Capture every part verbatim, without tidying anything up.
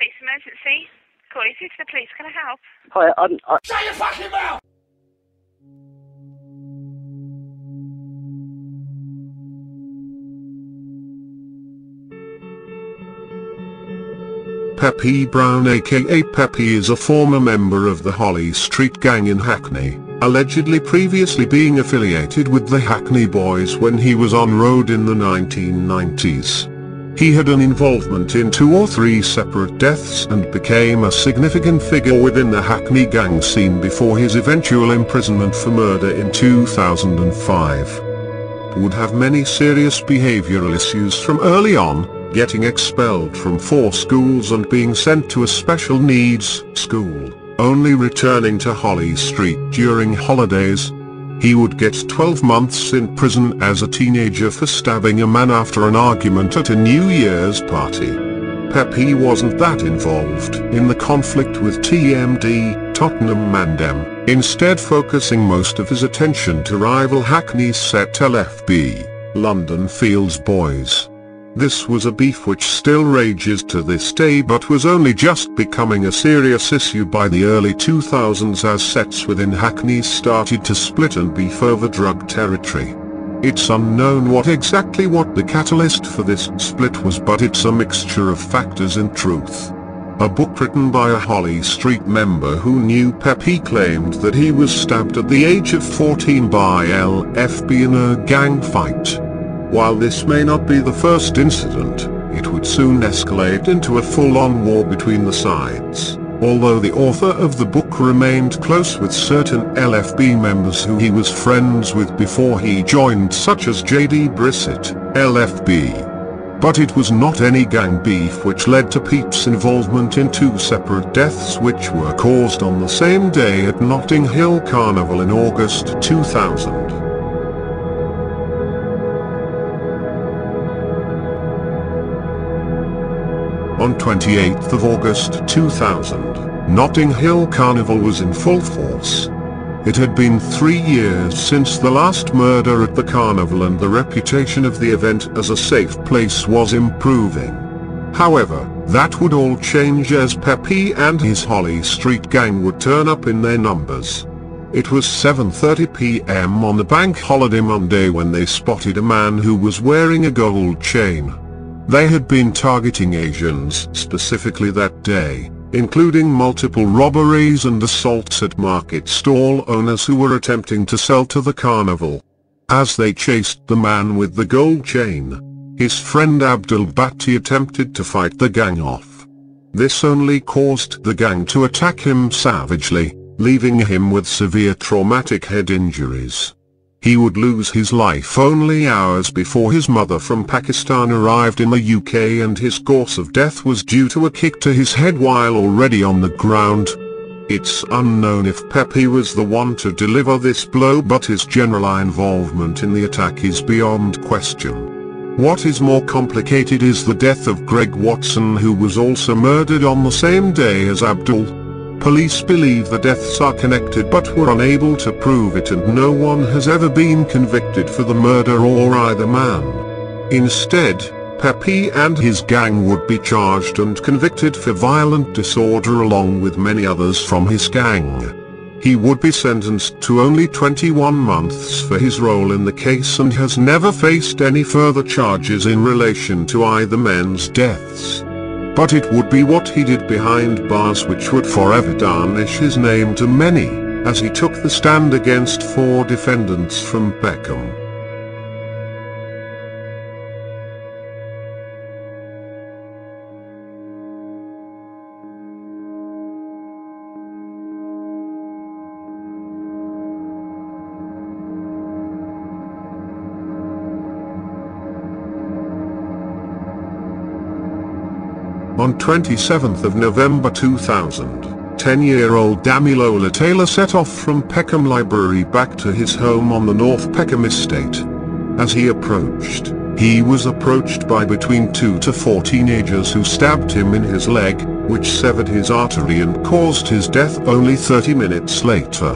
Police emergency. Corey, through to the police. Can I help? Hi, I'm... I... Shut your fucking mouth! Pepe Brown aka Pepe is a former member of the Holly Street gang in Hackney, allegedly previously being affiliated with the Hackney Boys when he was on road in the nineteen nineties. He had an involvement in two or three separate deaths and became a significant figure within the Hackney gang scene before his eventual imprisonment for murder in two thousand five. He would have many serious behavioural issues from early on, getting expelled from four schools and being sent to a special needs school, only returning to Holly Street during holidays. He would get twelve months in prison as a teenager for stabbing a man after an argument at a New Year's party. Pepe wasn't that involved in the conflict with T M D, Tottenham Mandem, instead focusing most of his attention to rival Hackney set L F B, London Fields Boys. This was a beef which still rages to this day but was only just becoming a serious issue by the early two thousands as sets within Hackney started to split and beef over drug territory. It's unknown what exactly what the catalyst for this split was, but it's a mixture of factors in truth. A book written by a Holly Street member who knew Pepe claimed that he was stabbed at the age of fourteen by L F B in a gang fight. While this may not be the first incident, it would soon escalate into a full-on war between the sides, although the author of the book remained close with certain L F B members who he was friends with before he joined, such as J D Brissett, L F B. But it was not any gang beef which led to Pete's involvement in two separate deaths which were caused on the same day at Notting Hill Carnival in August two thousand. On twenty-eighth of August two thousand, Notting Hill Carnival was in full force. It had been three years since the last murder at the carnival and the reputation of the event as a safe place was improving. However, that would all change as Pepe and his Holly Street gang would turn up in their numbers. It was seven thirty p m on the bank holiday Monday when they spotted a man who was wearing a gold chain. They had been targeting Asians specifically that day, including multiple robberies and assaults at market stall owners who were attempting to sell to the carnival. As they chased the man with the gold chain, his friend Abdul Bhatti attempted to fight the gang off. This only caused the gang to attack him savagely, leaving him with severe traumatic head injuries. He would lose his life only hours before his mother from Pakistan arrived in the U K and his course of death was due to a kick to his head while already on the ground. It's unknown if Pepe was the one to deliver this blow, but his general involvement in the attack is beyond question. What is more complicated is the death of Greg Watson, who was also murdered on the same day as Abdul. Police believe the deaths are connected but were unable to prove it, and no one has ever been convicted for the murder or either man. Instead, Pepe and his gang would be charged and convicted for violent disorder along with many others from his gang. He would be sentenced to only twenty-one months for his role in the case and has never faced any further charges in relation to either men's deaths. But it would be what he did behind bars which would forever tarnish his name to many, as he took the stand against four defendants from Peckham. On twenty-seventh of November two thousand, ten-year-old Damilola Taylor set off from Peckham Library back to his home on the North Peckham Estate. As he approached, he was approached by between two to four teenagers who stabbed him in his leg, which severed his artery and caused his death only thirty minutes later.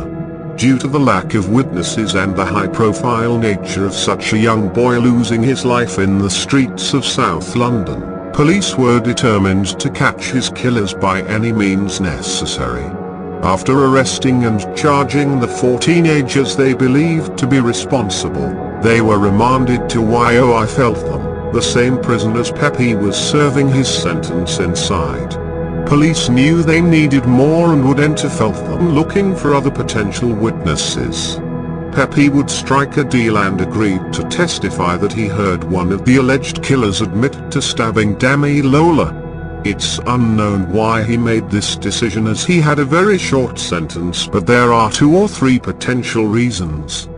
Due to the lack of witnesses and the high-profile nature of such a young boy losing his life in the streets of South London, Police were determined to catch his killers by any means necessary. After arresting and charging the four teenagers they believed to be responsible, they were remanded to Y O I Feltham, the same prison as Pepe was serving his sentence inside. Police knew they needed more and would enter Feltham looking for other potential witnesses. Pepe would strike a deal and agreed to testify that he heard one of the alleged killers admit to stabbing Damilola. It's unknown why he made this decision as he had a very short sentence, but there are two or three potential reasons.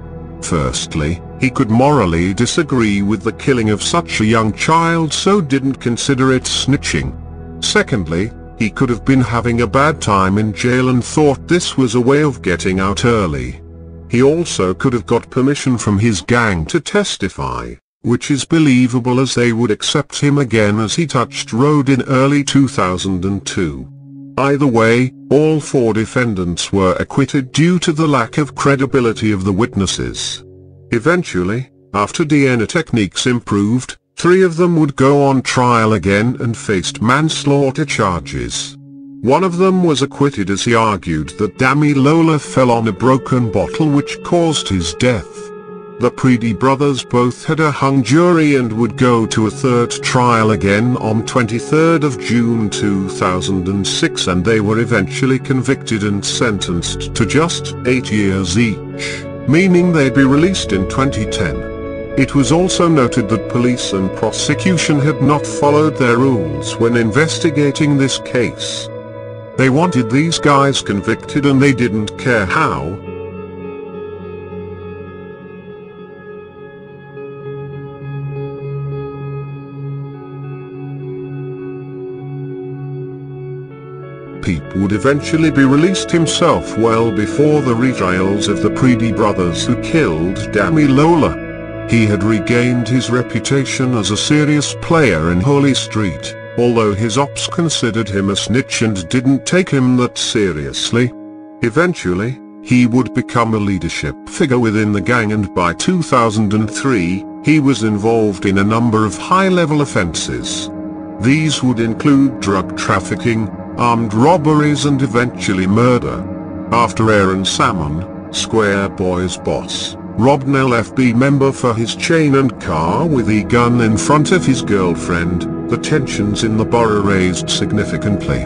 Firstly, he could morally disagree with the killing of such a young child so didn't consider it snitching. Secondly, he could have been having a bad time in jail and thought this was a way of getting out early. He also could have got permission from his gang to testify, which is believable as they would accept him again as he touched road in early two thousand two. Either way, all four defendants were acquitted due to the lack of credibility of the witnesses. Eventually, after D N A techniques improved, three of them would go on trial again and faced manslaughter charges. One of them was acquitted as he argued that Damilola fell on a broken bottle which caused his death. The Preddie brothers both had a hung jury and would go to a third trial again on twenty-third of June two thousand six, and they were eventually convicted and sentenced to just eight years each, meaning they'd be released in twenty ten. It was also noted that police and prosecution had not followed their rules when investigating this case. They wanted these guys convicted and they didn't care how. Pepe would eventually be released himself well before the retrials of the Preddie brothers who killed Damilola. He had regained his reputation as a serious player in Holly Street, although his ops considered him a snitch and didn't take him that seriously. Eventually, he would become a leadership figure within the gang, and by two thousand three, he was involved in a number of high-level offences. These would include drug trafficking, armed robberies and eventually murder. After Aaron Salmon, Square Boys boss, robbed an L F B member for his chain and car with a gun in front of his girlfriend, the tensions in the borough raised significantly.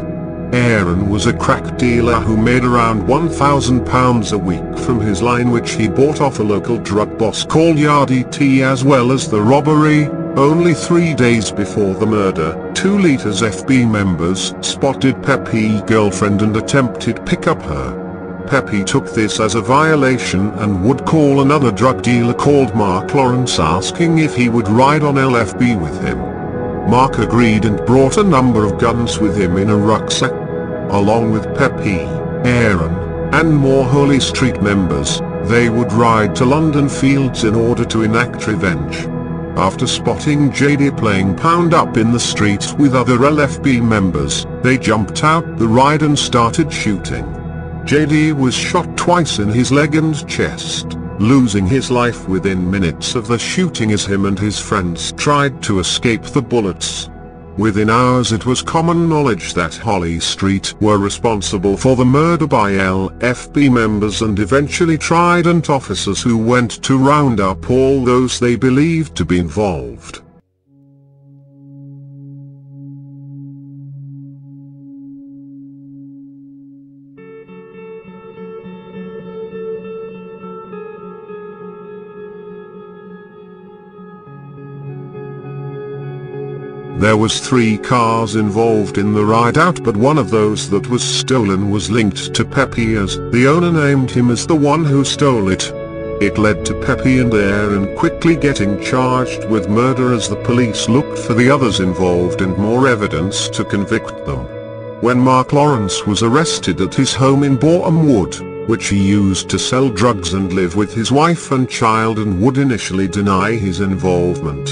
Aaron was a crack dealer who made around one thousand pounds a week from his line, which he bought off a local drug boss called Yardy T, as well as the robbery. Only three days before the murder, two Leaders F B members spotted Pepe's girlfriend and attempted pick up her. Pepe took this as a violation and would call another drug dealer called Mark Lawrence asking if he would ride on L F B with him. Mark agreed and brought a number of guns with him in a rucksack. Along with Pepe, Aaron, and more Holly Street members, they would ride to London Fields in order to enact revenge. After spotting J D playing pound up in the streets with other L F B members, they jumped out the ride and started shooting. J D was shot twice in his leg and chest, losing his life within minutes of the shooting as him and his friends tried to escape the bullets. Within hours it was common knowledge that Holly Street were responsible for the murder by L F B members and eventually Trident officers who went to round up all those they believed to be involved. There was three cars involved in the ride out, but one of those that was stolen was linked to Pepe as the owner named him as the one who stole it. It led to Pepe and Aaron quickly getting charged with murder as the police looked for the others involved and more evidence to convict them. When Mark Lawrence was arrested at his home in Boreham Wood, which he used to sell drugs and live with his wife and child, and would initially deny his involvement.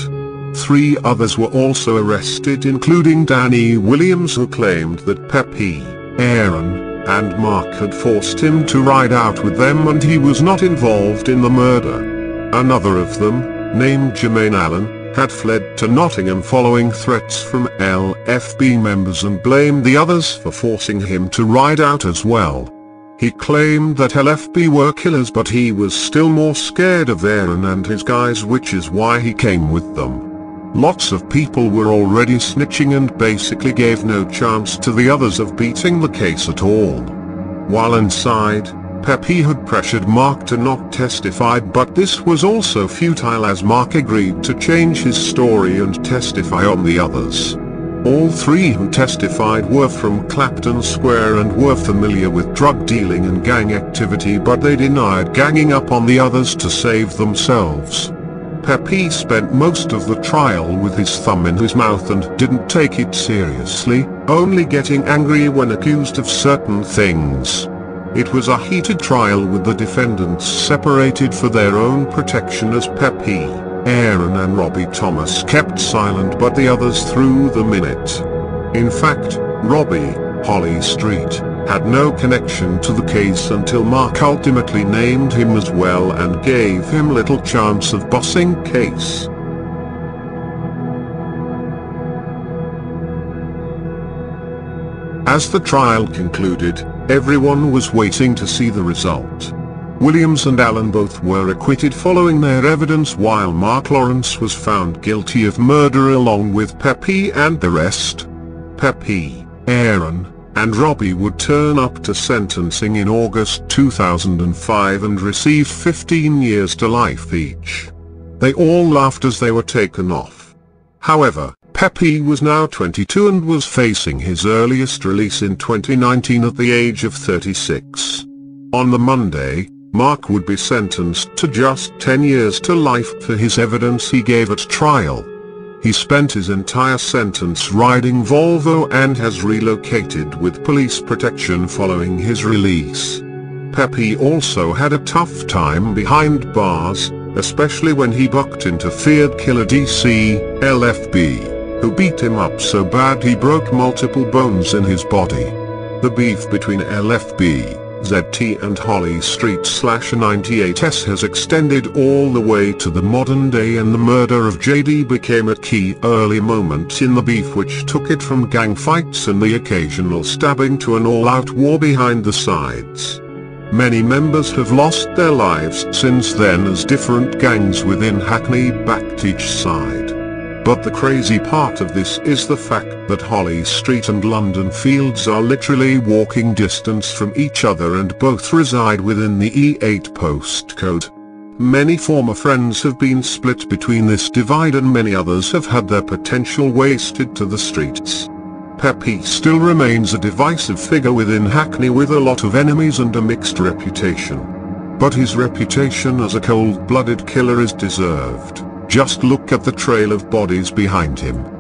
Three others were also arrested, including Danny Williams, who claimed that Pepe, Aaron, and Mark had forced him to ride out with them and he was not involved in the murder. Another of them, named Jermaine Allen, had fled to Nottingham following threats from L F B members and blamed the others for forcing him to ride out as well. He claimed that L F B were killers, but he was still more scared of Aaron and his guys, which is why he came with them. Lots of people were already snitching and basically gave no chance to the others of beating the case at all. While inside, Pepe had pressured Mark to not testify, but this was also futile as Mark agreed to change his story and testify on the others. All three who testified were from Clapton Square and were familiar with drug dealing and gang activity, but they denied ganging up on the others to save themselves. Pepe spent most of the trial with his thumb in his mouth and didn't take it seriously, only getting angry when accused of certain things. It was a heated trial with the defendants separated for their own protection as Pepe, Aaron and Robbie Thomas kept silent, but the others threw them in it. In fact, Robbie, Holly Street, had no connection to the case until Mark ultimately named him as well and gave him little chance of bossing case. As the trial concluded, everyone was waiting to see the result. Williams and Allen both were acquitted following their evidence, while Mark Lawrence was found guilty of murder along with Pepe and the rest. Pepe, Aaron, and Robbie would turn up to sentencing in August two thousand five and receive fifteen years to life each. They all laughed as they were taken off. However, Pepe was now twenty-two and was facing his earliest release in twenty nineteen at the age of thirty-six. On the Monday, Mark would be sentenced to just ten years to life for his evidence he gave at trial. He spent his entire sentence riding Volvo and has relocated with police protection following his release. Pepe also had a tough time behind bars, especially when he bucked into feared killer D C, L F B. Who beat him up so bad he broke multiple bones in his body. The beef between L F B, Z T and Holly Street slash ninety-eight S has extended all the way to the modern day, and the murder of J D became a key early moment in the beef, which took it from gang fights and the occasional stabbing to an all-out war behind the sides. Many members have lost their lives since then as different gangs within Hackney backed each side. But the crazy part of this is the fact that Holly Street and London Fields are literally walking distance from each other and both reside within the E eight postcode. Many former friends have been split between this divide and many others have had their potential wasted to the streets. Pepe still remains a divisive figure within Hackney with a lot of enemies and a mixed reputation. But his reputation as a cold-blooded killer is deserved. Just look at the trail of bodies behind him.